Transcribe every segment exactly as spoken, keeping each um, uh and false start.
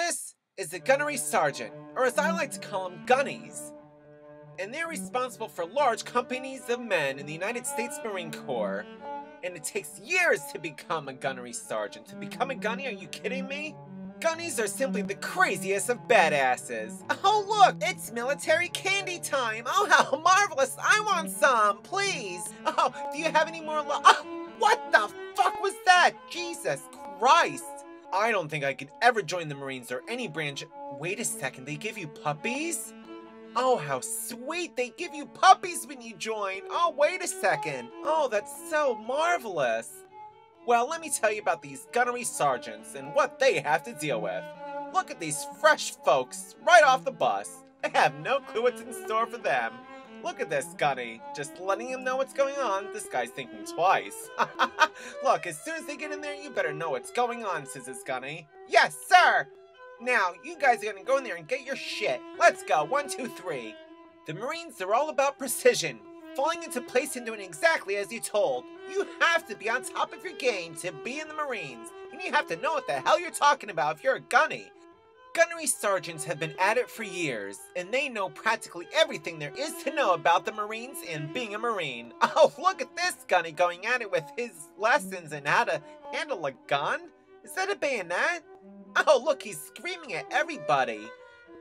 This is the Gunnery Sergeant, or as I like to call them, Gunnies. And they're responsible for large companies of men in the United States Marine Corps. And it takes years to become a Gunnery Sergeant. To become a Gunny? Are you kidding me? Gunnies are simply the craziest of badasses. Oh look, it's military candy time! Oh how marvelous! I want some, please! Oh, do you have any more lo- Oh, what the fuck was that? Jesus Christ! I don't think I could ever join the Marines or any branch- Wait a second, they give you puppies? Oh, how sweet! They give you puppies when you join! Oh, wait a second! Oh, that's so marvelous! Well, let me tell you about these Gunnery Sergeants and what they have to deal with. Look at these fresh folks right off the bus. They have no clue what's in store for them. Look at this Gunny, just letting him know what's going on. This guy's thinking twice. Look, as soon as they get in there, you better know what's going on, says this Gunny. Yes, sir! Now, you guys are gonna go in there and get your shit. Let's go, one, two, three. The Marines are all about precision, falling into place and doing exactly as you're told. You have to be on top of your game to be in the Marines, and you have to know what the hell you're talking about if you're a Gunny. Gunnery sergeants have been at it for years, and they know practically everything there is to know about the Marines and being a Marine. Oh, look at this Gunny going at it with his lessons and how to handle a gun. Is that a bayonet? Oh, look, he's screaming at everybody.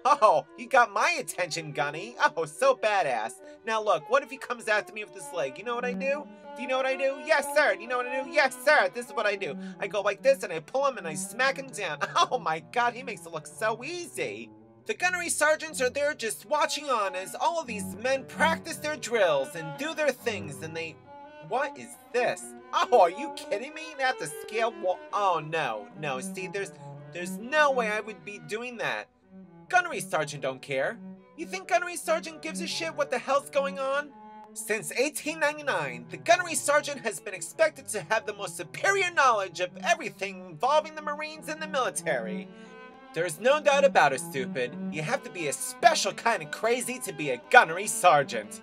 Oh, you got my attention, Gunny. Oh, so badass. Now look, what if he comes after me with this leg? You know what I do? Do you know what I do? Yes, sir. Do you know what I do? Yes, sir. This is what I do. I go like this, and I pull him, and I smack him down. Oh my god, he makes it look so easy. The Gunnery Sergeants are there just watching on as all of these men practice their drills and do their things, and they... What is this? Oh, are you kidding me? That's a scale wall... Oh, no. No, see, there's... There's no way I would be doing that. Gunnery Sergeant don't care. You think Gunnery Sergeant gives a shit what the hell's going on? Since eighteen ninety-nine, the Gunnery Sergeant has been expected to have the most superior knowledge of everything involving the Marines and the military. There's no doubt about it, stupid. You have to be a special kind of crazy to be a Gunnery Sergeant.